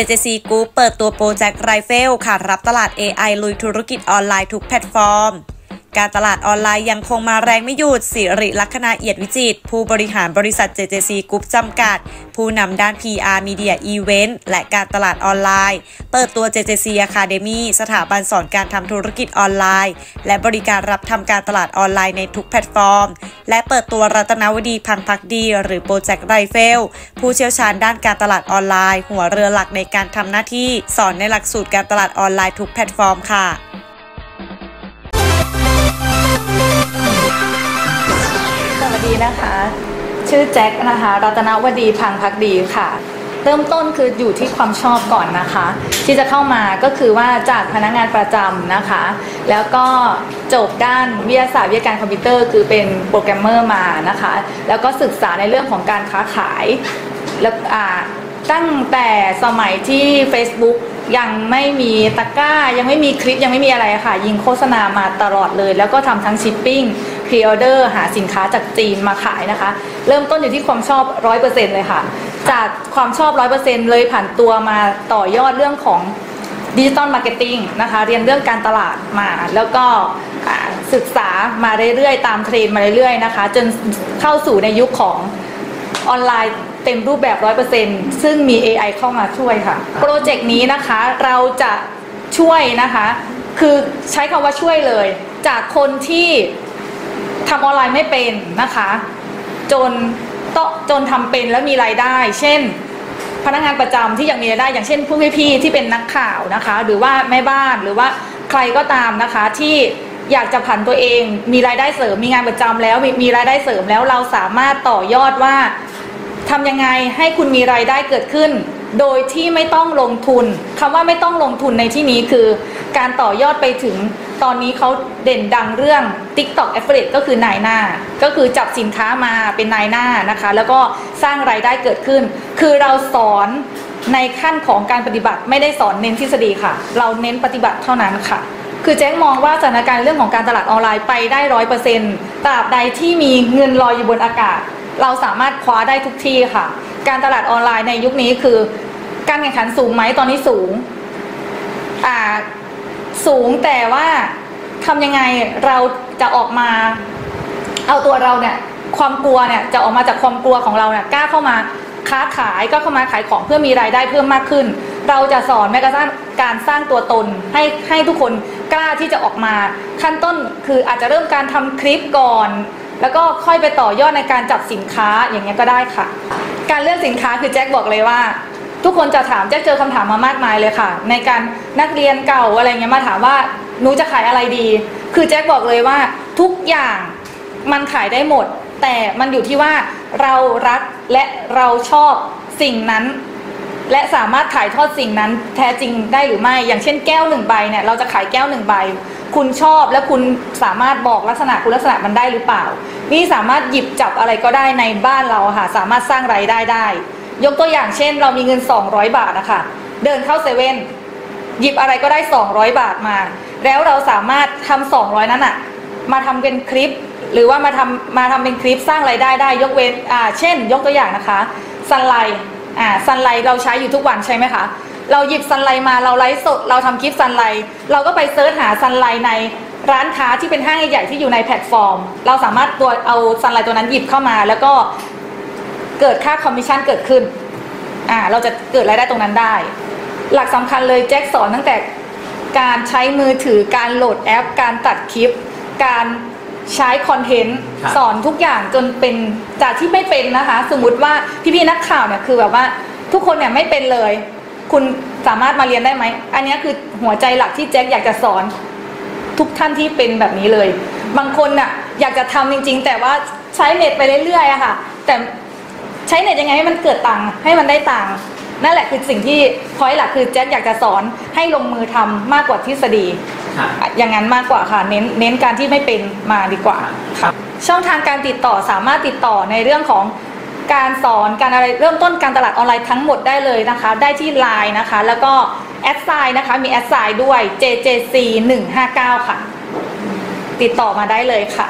JJC Group เปิดตัวโปรเจกต์ไรเฟลค่ะรับตลาด AI ลุยธุรกิจออนไลน์ทุกแพลตฟอร์มการตลาดออนไลน์ยังคงมาแรงไม่หยุดสิริลักษณาเอียดวิจิตรผู้บริหารบริษัท JJC Group จำกัดผู้นำด้าน PR Media Event และการตลาดออนไลน์เปิดตัว JJC Academy สถาบันสอนการทำธุรกิจออนไลน์และบริการรับทำการตลาดออนไลน์ในทุกแพลตฟอร์มและเปิดตัวรัตนวดี พังภักดีหรือโปรเจกต์ไรเฟลผู้เชี่ยวชาญด้านการตลาดออนไลน์หัวเรือหลักในการทำหน้าที่สอนในหลักสูตรการตลาดออนไลน์ทุกแพลตฟอร์มค่ะนะคะชื่อแจ็คนะคะรัตนวดี พังภักดีค่ะเริ่มต้นคืออยู่ที่ความชอบก่อนนะคะที่จะเข้ามาก็คือว่าจากพนักงานประจำนะคะแล้วก็จบด้านวิทยาศาสตร์วิทยาการคอมพิวเตอร์คือเป็นโปรแกรมเมอร์มานะคะแล้วก็ศึกษาในเรื่องของการค้าขายแล้วตั้งแต่สมัยที่ Facebook ยังไม่มีตะกร้ายังไม่มีคลิปยังไม่มีอะไรค่ะยิงโฆษณามาตลอดเลยแล้วก็ทำทั้งชิปปิ้งพรีออเดอร์หาสินค้าจากจีนมาขายนะคะเริ่มต้นอยู่ที่ความชอบ 100% เลยค่ะจากความชอบ 100% เลยผ่านตัวมาต่อยอดเรื่องของดิจิตอลมาร์เก็ตติ้งนะคะเรียนเรื่องการตลาดมาแล้วก็ศึกษามาเรื่อยๆตามเทรนด์มาเรื่อยๆนะคะจนเข้าสู่ในยุคของออนไลน์เต็มรูปแบบ 100% ซึ่งมี AI เข้ามาช่วยค่ะโปรเจกต์นี้นะคะเราจะช่วยนะคะคือใช้คำว่าช่วยเลยจากคนที่ทำออนไลน์ไม่เป็นนะคะจนทำเป็นแล้วมีรายได้เช่นพนักงานประจำที่ยังมีรายได้อย่างเช่นพวกพี่ๆที่เป็นนักข่าวนะคะหรือว่าแม่บ้านหรือว่าใครก็ตามนะคะที่อยากจะผันตัวเองมีรายได้เสริมมีงานประจำแล้วมีรายได้เสริมแล้วเราสามารถต่อยอดว่าทำยังไงให้คุณมีรายได้เกิดขึ้นโดยที่ไม่ต้องลงทุนคำว่าไม่ต้องลงทุนในที่นี้คือการต่อยอดไปถึงตอนนี้เขาเด่นดังเรื่อง TikTok Affiliate ก็คือนายหน้าก็คือจับสินค้ามาเป็นนายหน้านะคะแล้วก็สร้างรายได้เกิดขึ้นคือเราสอนในขั้นของการปฏิบัติไม่ได้สอนเน้นทฤษฎีค่ะเราเน้นปฏิบัติเท่านั้นค่ะคือแจ้งมองว่าสถานการณ์เรื่องของการตลาดออนไลน์ไปได้ 100% ตราบใดที่มีเงินลอยอยู่บนอากาศเราสามารถคว้าได้ทุกที่ค่ะการตลาดออนไลน์ในยุคนี้คือการแข่งขันสูงไหมตอนนี้สูงแต่ว่าทำยังไงเราจะออกมาเอาตัวเราเนี่ยความกลัวเนี่ยจะออกมาจากความกลัวของเราเนี่ยกล้าเข้ามาค้าขายก็เข้ามาขายของเพื่อมีรายได้เพิ่มมากขึ้นเราจะสอนแม้กระทั่งการสร้างตัวตนให้ทุกคนกล้าที่จะออกมาขั้นต้นคืออาจจะเริ่มการทำคลิปก่อนแล้วก็ค่อยไปต่อยอดในการจับสินค้าอย่างเงี้ยก็ได้ค่ะการเลือกสินค้าคือแจ็คบอกเลยว่าทุกคนจะถามแจ็คเจอคำถามมามากมายเลยค่ะในการนักเรียนเก่าอะไรเงี้ยมาถามว่าหนูจะขายอะไรดีคือแจ็คบอกเลยว่าทุกอย่างมันขายได้หมดแต่มันอยู่ที่ว่าเรารักและเราชอบสิ่งนั้นและสามารถถ่ายทอดสิ่งนั้นแท้จริงได้หรือไม่อย่างเช่นแก้วหนึ่งใบเนี่ยเราจะขายแก้วหนึ่งใบคุณชอบและคุณสามารถบอกลักษณะคุณลักษณะมันได้หรือเปล่านี่สามารถหยิบจับอะไรก็ได้ในบ้านเราค่ะสามารถสร้างรายได้ได้ยกตัวอย่างเช่นเรามีเงิน200บาทนะคะเดินเข้าเซเว่นหยิบอะไรก็ได้200บาทมาแล้วเราสามารถทำ200นั้นอะมาทำเป็นคลิปหรือว่ามาทำเป็นคลิปสร้างรายได้ได้ยกเว้นเช่นยกตัวอย่างนะคะซันไลท์ซันไลท์เราใช้อยู่ทุกวันใช่ไหมคะเราหยิบซันไลท์มาเราไลฟ์สดเราทำคลิปซันไลท์เราก็ไปเซิร์ชหาซันไลท์ในร้านค้าที่เป็นห้างใหญ่ๆที่อยู่ในแพลตฟอร์มเราสามารถตัวเอาซันไลท์ตัวนั้นหยิบเข้ามาแล้วก็เกิดค่าคอมมิชชั่นเกิดขึ้นเราจะเกิดรายได้ตรงนั้นได้หลักสำคัญเลยแจ็คสอนตั้งแต่การใช้มือถือการโหลดแอปการตัดคลิปการใช้คอนเทนต์สอนทุกอย่างจนเป็นจากที่ไม่เป็นนะคะสมมุติว่าพี่ๆนักข่าวเนี่ยคือแบบว่าทุกคนเนี่ยไม่เป็นเลยคุณสามารถมาเรียนได้ไหมอันนี้คือหัวใจหลักที่แจ็คอยากจะสอนทุกท่านที่เป็นแบบนี้เลยบางคนน่ะอยากจะทำจริงๆแต่ว่าใช้เน็ตไปเรื่อยๆอะค่ะแต่ใช้เน็ตยังไงให้มันเกิดตังค์ให้มันได้ตังค์นั่นแหละคือสิ่งที่พอยต์หลักคือแจ็คอยากจะสอนให้ลงมือทำมากกว่าทฤษฎีอย่างนั้นมากกว่าค่ะเน้นการที่ไม่เป็นมาดีกว่าช่องทางการติดต่อสามารถติดต่อในเรื่องของการสอนการอะไรเริ่มต้นการตลาดออนไลน์ทั้งหมดได้เลยนะคะได้ที่ LINE นะคะแล้วก็แอดไซน์นะคะมีแอดไซน์ด้วย JJC 159ค่ะติดต่อมาได้เลยค่ะ